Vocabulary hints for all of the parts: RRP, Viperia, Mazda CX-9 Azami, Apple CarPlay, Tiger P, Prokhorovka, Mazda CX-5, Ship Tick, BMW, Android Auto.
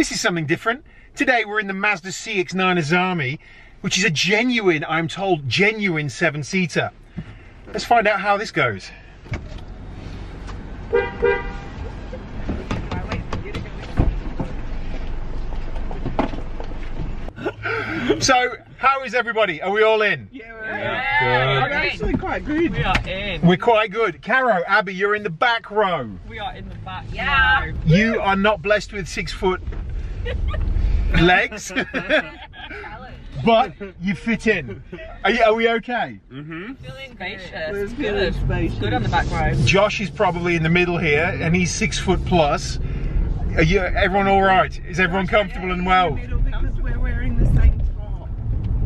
This is something different. Today we're in the Mazda CX-9 Azami, which is a genuine, I'm told, genuine 7-seater. Let's find out how this goes. So, how is everybody? Are we all in? Yeah, we're in. We're actually quite good. We are in. We're quite good. Caro, Abby, you're in the back row. We are in the back row. You are not blessed with 6-foot legs, but you fit in. Are we okay? Mm-hmm. Feeling spacious. Good. Spacious. Good on the back row. Josh is probably in the middle here, and he's 6 foot plus. Are you? Everyone all right? Is everyone comfortable and well?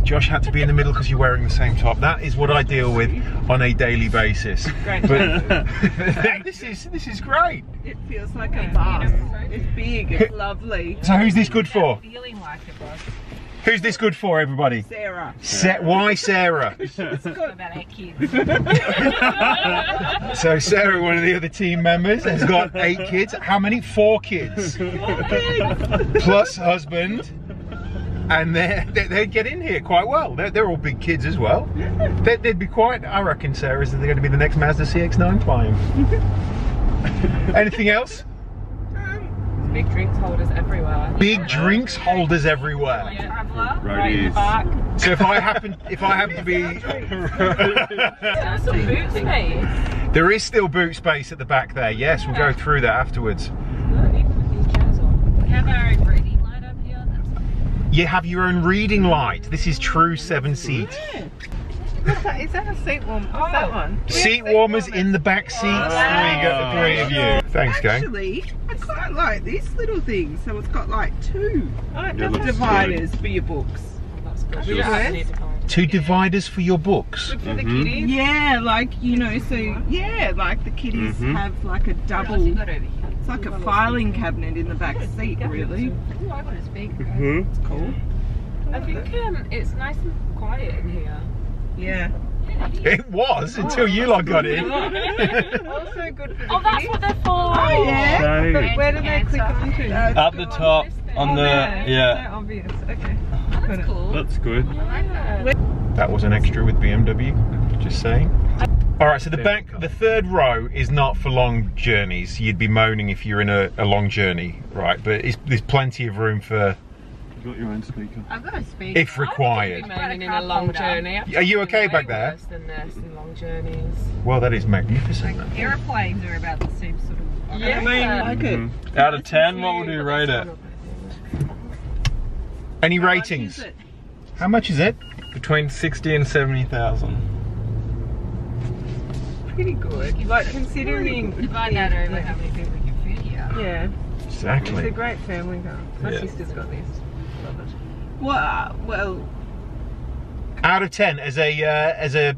Josh had to be in the middle because you're wearing the same top. That is what I deal with on a daily basis. Great. But this is great. It feels like a bus. It's big. It's lovely. So who's this good for? Feeling like a bus. Who's this good for, everybody? Sarah. Why Sarah? She's good about eight kids. So Sarah, one of the other team members, has got 8 kids. How many? 4 kids. 4 kids. Plus husband. And they get in here quite well. They're all big kids as well. They'd be quite, I reckon, Sarah, they're going to be the next Mazda CX-9 5. Anything else? Big drinks holders everywhere. Big drinks holders everywhere. Yeah. Roadies. So if I happen to be, there's some boot space. There is still boot space at the back there. Yes, we'll go through that afterwards. You have your own reading light. This is true 7-seat. Yeah. Is that a seat warmer? Oh. That one? Seat warmers in the back seats. Three of you. Thanks, gang. Actually, I quite like this little thing. So it's got like two dividers for your books. That's good. Two dividers for your books. For the kiddies. Yeah, like, you know, so yeah, like the kiddies have like a double. It's like a filing cabinet in the back seat, really. Oh, I want to speak. It's cool. I think it's nice and quiet in here. Yeah. It was until you lot got in. Also good for the that's what they're for. Oh, yeah. So, but where do they click onto? Up the top, on the, yeah. So obvious, okay. That's cool. That's good. Yeah. That was an extra with BMW, just saying. All right, so the third row is not for long journeys. You'd be moaning if you're in a long journey, right? But there's plenty of room for... You've got your own speaker. I've got a speaker. If required. I moaning in a long journey. Are you okay back there? Than this in long journeys. Well, that is magnificent. Like airplanes are about the same sort of... Yeah, I like it. Out of 10, what would you rate it? Any ratings? How much is it? Between 60 and 70,000. Pretty good. Like considering divide that over how many people can fit here. Yeah. Exactly. It's a great family car. My sister's got this. Love it. Well. Out of 10 as a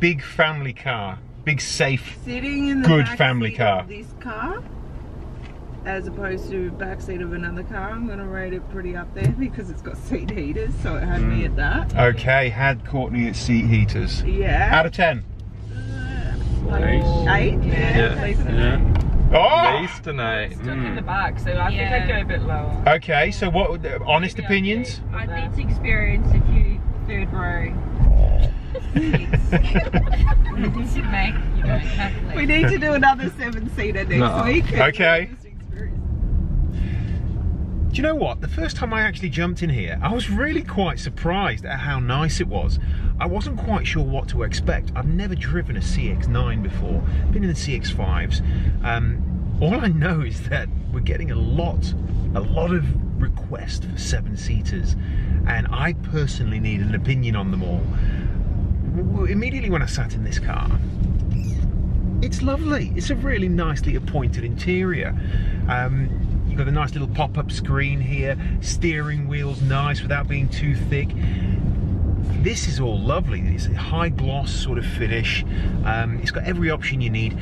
big family car, big safe, sitting in the good family car. Of this car, as opposed to backseat of another car, I'm going to rate it pretty up there because it's got seat heaters, so it had me at that. Okay, had Courtney at seat heaters. Yeah. Out of 10. Like 8? Yeah. Oh! Least an 8. Stuck in the back, so I think I'd go a bit lower. Okay, so what, honest opinions? I think it's experience if you third row. We need to do another 7-seater next week. Okay. Do you know what? The first time I actually jumped in here, I was really quite surprised at how nice it was. I wasn't quite sure what to expect. I've never driven a CX-9 before, been in the CX-5s. All I know is that we're getting a lot of requests for 7-seaters, and I personally need an opinion on them all. Immediately when I sat in this car, it's lovely. It's a really nicely appointed interior. You've got a nice little pop-up screen here, steering wheel's nice without being too thick. This is all lovely. It's a high gloss sort of finish. It's got every option you need.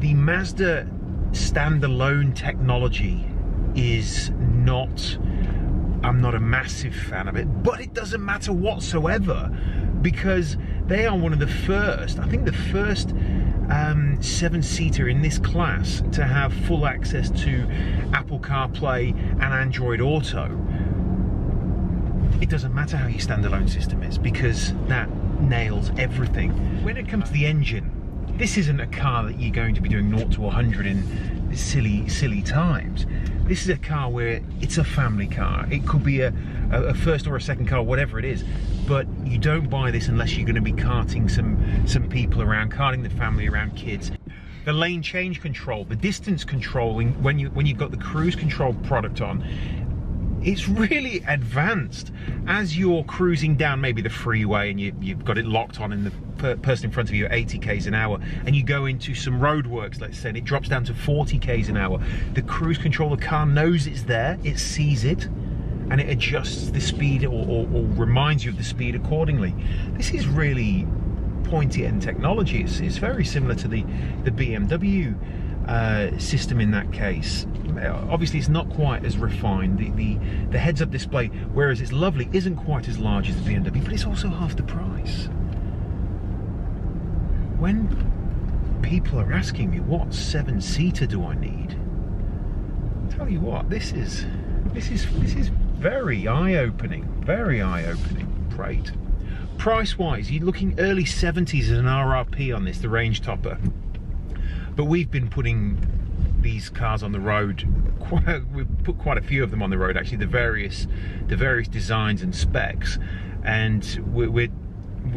The Mazda standalone technology is not, I'm not a massive fan of it, but it doesn't matter whatsoever because they are one of the first, I think the first 7-seater in this class to have full access to Apple CarPlay and Android Auto, it doesn't matter how your standalone system is, because that nails everything. When it comes to the engine, this isn't a car that you're going to be doing 0 to 100 in silly times. This is a car where it's a family car. It could be a first or a second car, whatever it is, but you don't buy this unless you're going to be carting some people around, carting the family around, kids. The lane change control, the distance controlling, when you've got the cruise control product on, it's really advanced. As you're cruising down maybe the freeway and you've got it locked on in the person in front of you at 80 km/h, and you go into some roadworks, let's say, and it drops down to 40 km/h, the cruise control, the car knows it's there, it sees it, and it adjusts the speed or reminds you of the speed accordingly. This is really pointy-end technology. It's very similar to the BMW system in that case. Obviously it's not quite as refined. The heads-up display, whereas it's lovely, isn't quite as large as the BMW, but it's also half the price. When people are asking me what 7-seater do I need, I'll tell you what, this is very eye-opening, great. Price-wise, you're looking early 70s as an RRP on this, the range topper. But we've been putting these cars on the road, we've put quite a few of them on the road actually, the various designs and specs, and we're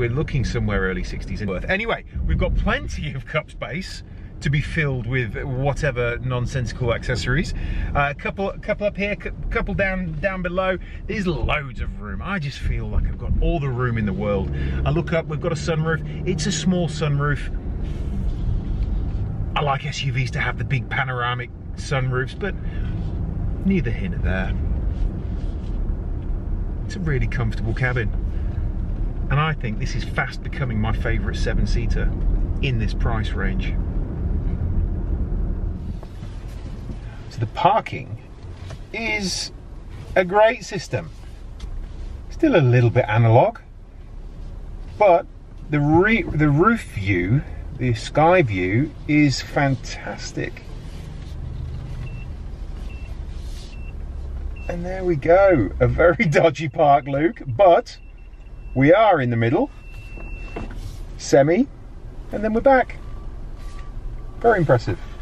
looking somewhere early 60s in worth. Anyway, we've got plenty of cup space to be filled with whatever nonsensical accessories. A couple up here, couple down below. There's loads of room. I just feel like I've got all the room in the world. I look up, we've got a sunroof. It's a small sunroof. I like SUVs to have the big panoramic sunroofs, but neither here nor there. It's a really comfortable cabin. And I think this is fast becoming my favourite 7-seater in this price range. So the parking is a great system. Still a little bit analogue, but the roof view, the sky view, is fantastic. And there we go, a very dodgy park, Luke, but we are in the middle, semi, and then we're back. Very impressive.